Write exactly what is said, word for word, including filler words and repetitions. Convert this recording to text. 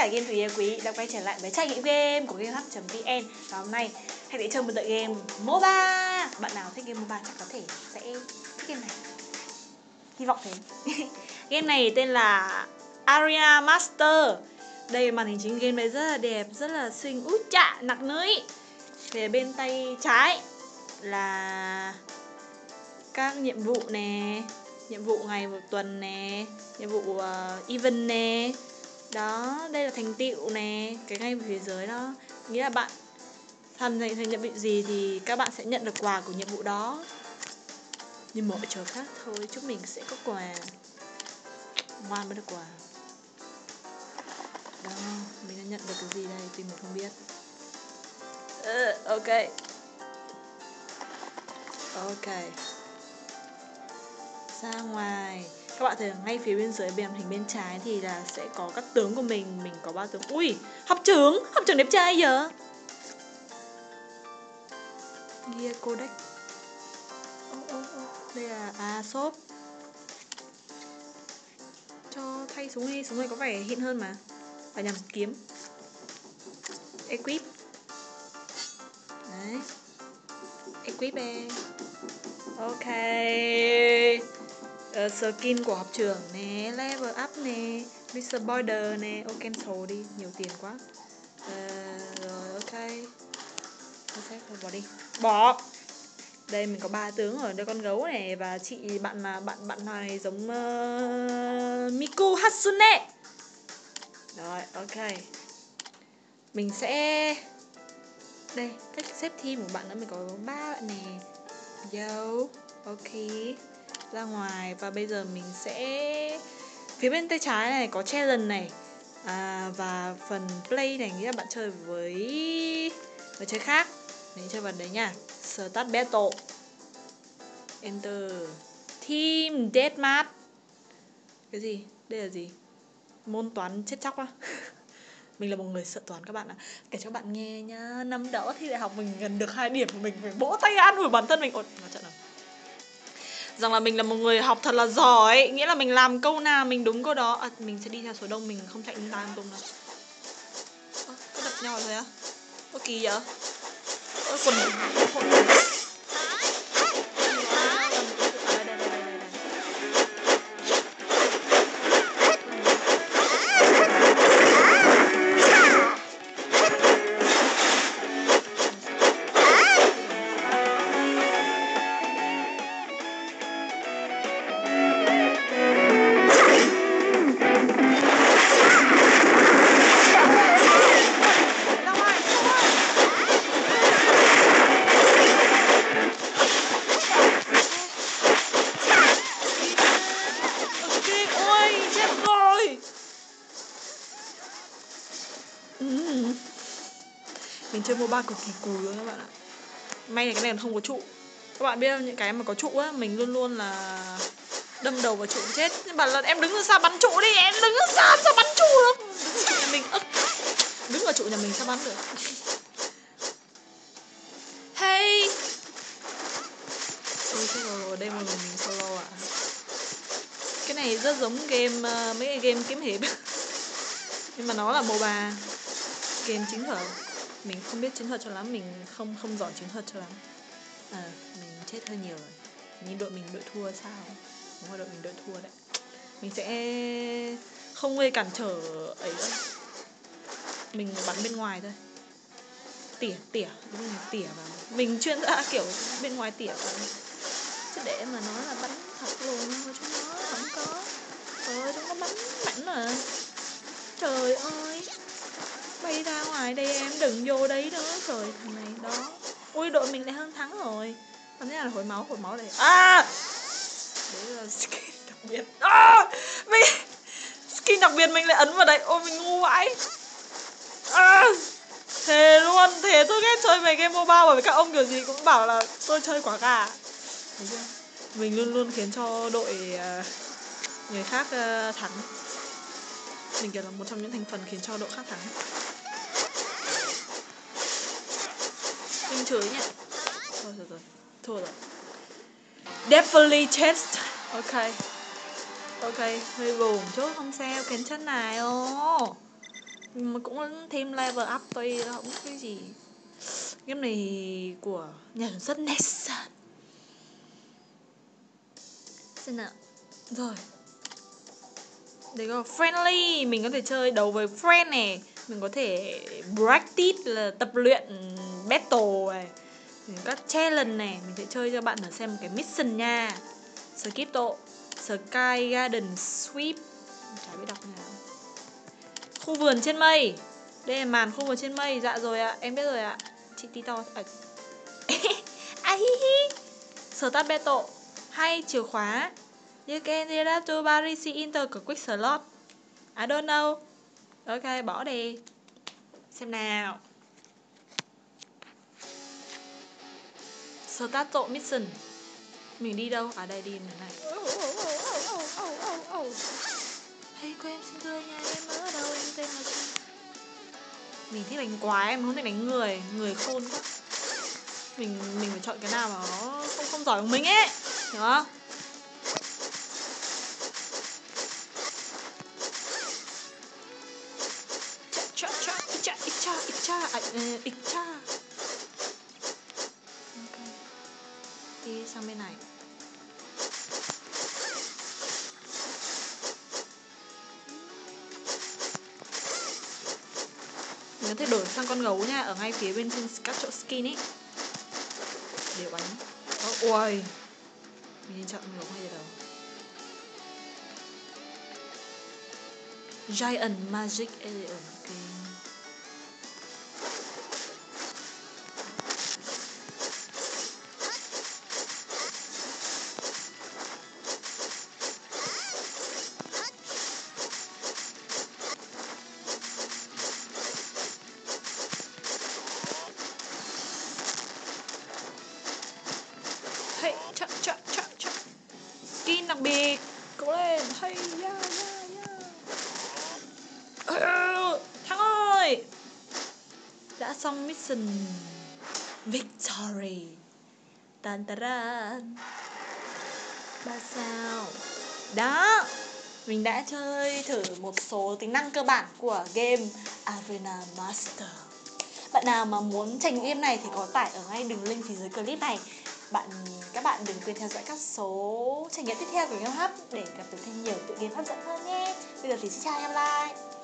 cả game thủ yêu quý đã quay trở lại với trải nghiệm game của gamehub chấm vn. Và hôm nay hãy để chơi một tựa game MOBA. Bạn nào thích game MOBA chắc có thể sẽ thích game này, hy vọng thế. Game này tên là Aria Master. Đây, màn hình chính game này rất là đẹp, rất là xinh, út chạ, nặc nưỡi. Về bên tay trái là các nhiệm vụ nè, nhiệm vụ ngày một tuần nè, nhiệm vụ uh, event nè. Đó, đây là thành tựu nè, cái ngay phía dưới đó. Nghĩa là bạn tham gia thành nhiệm vụ gì thì các bạn sẽ nhận được quà của nhiệm vụ đó. Như mọi trò khác thôi, chúng mình sẽ có quà. Ngoan mới được quà. Đó, mình đã nhận được cái gì đây, thì mình không biết. uh, Ok Ok ra ngoài. Các bạn thấy ngay phía bên dưới màn hình bên trái thì là sẽ có các tướng của mình. Mình có ba tướng. Ui, học trưởng, học trưởng đẹp trai giờ. Gear Codex. oh, oh, oh. Đây là à, shop. Cho thay súng đi, súng này có vẻ hiện hơn mà. Và nhầm, kiếm. Equip. Đấy, equip em. Ok, uh, skin của học trưởng nè, level up nè, mister Border nè. Ok, cancel đi, nhiều tiền quá. uh, Rồi, ok, thôi bỏ đi. Bỏ. Đây, mình có ba tướng rồi, đây con gấu này. Và chị, bạn mà, bạn bạn này giống uh, Miku Hatsune. Rồi, ok. Mình sẽ... Đây, cách xếp team của bạn nữa, mình có ba bạn nè. Yo, ok, ra ngoài. Và bây giờ mình sẽ phía bên tay trái này có challenge này, à, và phần play này, nghĩa là bạn chơi với người chơi khác. Mình chơi vào đấy nha. Start battle, enter, team deathmatch. Cái gì? Đây là gì? Môn toán chết chóc á. Mình là một người sợ toán các bạn ạ. À, kể cho các bạn nghe nhá, năm đó thi đại học mình gần được hai điểm, mình phải vỗ tay an ủi bản thân mình. Ôi, nói chuyện nào. Rằng là mình là một người học thật là giỏi, nghĩa là mình làm câu nào mình đúng câu đó. À, mình sẽ đi theo số đông, mình không chạy linh ta tung đâu. À, cứ đập nhau thôi á. Có kỳ vậy? Ôi, quần này. Mình chơi MOBA cực kỳ cùi luôn các bạn ạ. May là cái này không có trụ. Các bạn biết không, những cái mà có trụ á, mình luôn luôn là đâm đầu vào trụ chết. Nhưng mà là em đứng ở xa bắn trụ đi, em đứng ở xa sao bắn trụ được. Đứng ở trụ nhà mình, ức. Đứng ở trụ nhà mình sao bắn được. Hey. Ôi chết rồi, ở đây mà mình solo ạ. Cái này rất giống game, mấy cái game kiếm hiệp. Nhưng mà nó là MOBA. Game chính thở. Mình không biết chiến thuật cho lắm, mình không không giỏi chiến thuật cho lắm. À, mình chết hơi nhiều rồi. Nhìn đội mình đội thua sao? Đúng rồi, đội mình đội thua đấy. Mình sẽ không gây cản trở ấy nữa. Mình bắn bên ngoài thôi. Tỉa, tỉa, đúng rồi, tỉa vào. Mình chuyên ra kiểu bên ngoài tỉa vào. Chứ để mà nói là bắn thật luôn, chúng nó không có. Ờ, chúng nó bắn mạnh mà. Trời ơi. Bay ra ngoài đây em, đừng vô đấy nữa. Trời, thằng này, đó. Ui, đội mình lại hơn thắng rồi. Thằng này là hồi máu, hồi máu đây. À! Đấy là skin đặc biệt. À! Mình... Skin đặc biệt mình lại ấn vào đây. Ôi, mình ngu vãi. À! Thề luôn, thề tôi ghét chơi về game MOBA. Bởi vì các ông kiểu gì cũng bảo là tôi chơi quả gà. Đấy chưa? Mình luôn luôn khiến cho đội người khác thắng. Mình kiểu là một trong những thành phần khiến cho đội khác thắng. Mình chửi nhỉ. Thôi rồi rồi, thua rồi. Definitely chest. Ok. Ok, hơi buồn chút không sao, kiến chất này ô. mà cũng thêm level up thôi, không cái gì. Game này của nhà sản xuất Nexon. Xem nào. Rồi. Đấy có friendly, mình có thể chơi đấu với friend này, mình có thể practice là tập luyện battle này, các challenge này, mình sẽ chơi cho bạn thử xem một cái mission nha. Skip độ Sky Garden Sweep, chả biết đọc nào. Khu vườn trên mây. Đây là màn khu vườn trên mây. Dạ rồi ạ, à, em biết rồi ạ. À. Chị tí to à. À, hi hi. Start battle. Hay chìa khóa. You can get up to Paris Inter của Quick Slot. I don't know. Ok, bỏ đi. Xem nào. Start tổ mission. Mình đi đâu? À đây đi mình này. Hey, cô em xin thưa nha, em ở đâu, em tên là gì? Mình thích đánh quái, em không thích đánh người, người khôn quá. Mình mình phải chọn cái nào mà nó không không giỏi của mình ấy, hiểu không? Cha cha cha cha cha cha cha. Đi sang bên này. Mình có thể đổi sang con gấu nha, ở ngay phía bên trên các chỗ skin ấy để bắn. Ôi, oh, mình nên chọn con gấu ngay từ đầu. Giant Magic Alien. Okay. Chọn chọn chọn chọn skin đặc biệt, cố lên, hay ya ya ya, thắng rồi, đã xong mission, victory, tan taran, ba sao, đó, mình đã chơi thử một số tính năng cơ bản của game Arena Master. Bạn nào mà muốn trải nghiệm game này thì có tải ở ngay đường link phía dưới clip này. Bạn các bạn đừng quên theo dõi các số trải nghiệm tiếp theo của Gamehub để gặp được thêm nhiều tựa game hấp dẫn hơn nhé. Bây giờ thì xin chào em lại.